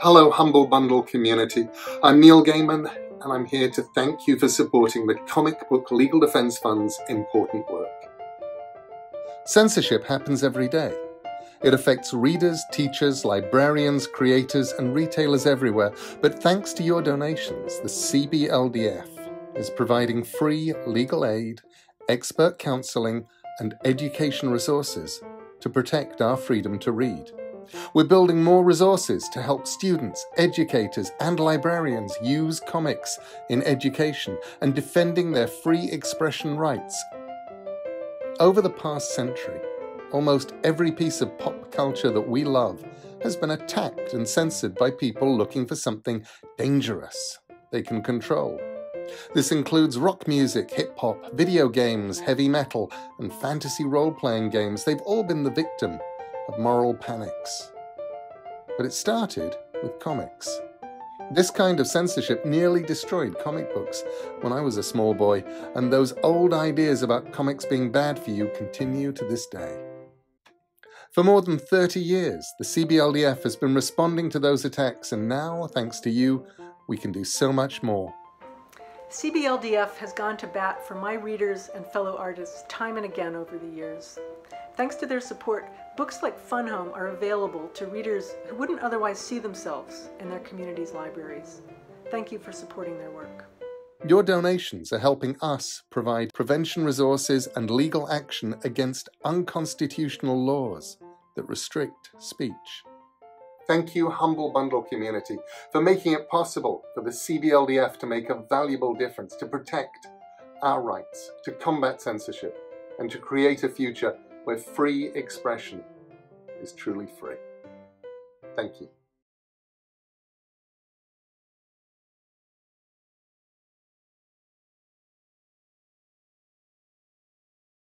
Hello Humble Bundle community, I'm Neil Gaiman and I'm here to thank you for supporting the Comic Book Legal Defense Fund's important work. Censorship happens every day. It affects readers, teachers, librarians, creators and retailers everywhere, but thanks to your donations, the CBLDF is providing free legal aid, expert counselling and education resources to protect our freedom to read. We're building more resources to help students, educators and librarians use comics in education and defending their free expression rights. Over the past century, almost every piece of pop culture that we love has been attacked and censored by people looking for something dangerous they can control. This includes rock music, hip-hop, video games, heavy metal and fantasy role-playing games. They've all been the victim of moral panics. But it started with comics. This kind of censorship nearly destroyed comic books when I was a small boy, and those old ideas about comics being bad for you continue to this day. For more than 30 years, the CBLDF has been responding to those attacks, and now, thanks to you, we can do so much more. CBLDF has gone to bat for my readers and fellow artists time and again over the years. Thanks to their support, books like Fun Home are available to readers who wouldn't otherwise see themselves in their community's libraries. Thank you for supporting their work. Your donations are helping us provide prevention resources and legal action against unconstitutional laws that restrict speech. Thank you, Humble Bundle community, for making it possible for the CBLDF to make a valuable difference, to protect our rights, to combat censorship, and to create a future where free expression is truly free. Thank you.